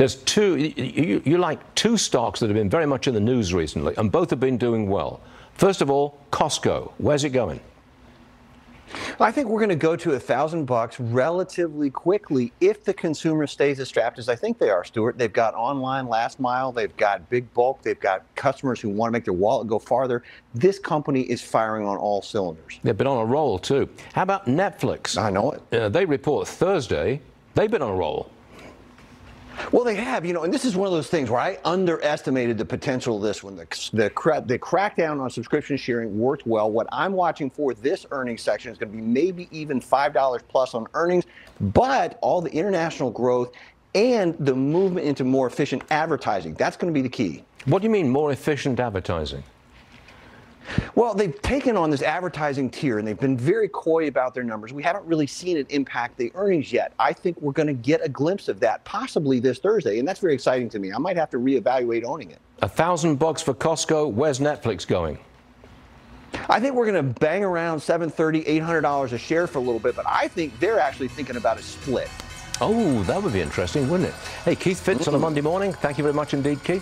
There's you like two stocks that have been very much in the news recently, and both have been doing well. First of all, Costco. Where's it going? I think we're going to go to $1,000 relatively quickly if the consumer stays as strapped as I think they are, Stuart. They've got online last mile, they've got big bulk, they've got customers who want to make their wallet go farther. This company is firing on all cylinders. They've been on a roll too. How about Netflix? I know it. They report Thursday. They've been on a roll. Well, they have, you know, and this is one of those things where I underestimated the potential of this one. The crackdown on subscription sharing worked well. What I'm watching for this earnings section is going to be maybe even $5 plus on earnings, but all the international growth and the movement into more efficient advertising, that's going to be the key. What do you mean more efficient advertising? Well, they've taken on this advertising tier, and they've been very coy about their numbers. We haven't really seen it impact the earnings yet. I think we're going to get a glimpse of that possibly this Thursday, and that's very exciting to me. I might have to reevaluate owning it. $1,000 for Costco. Where's Netflix going? I think we're going to bang around $730, $800 a share for a little bit, but I think they're actually thinking about a split. Oh, that would be interesting, wouldn't it? Hey, Keith Fitz on a Monday morning. Thank you very much indeed, Keith.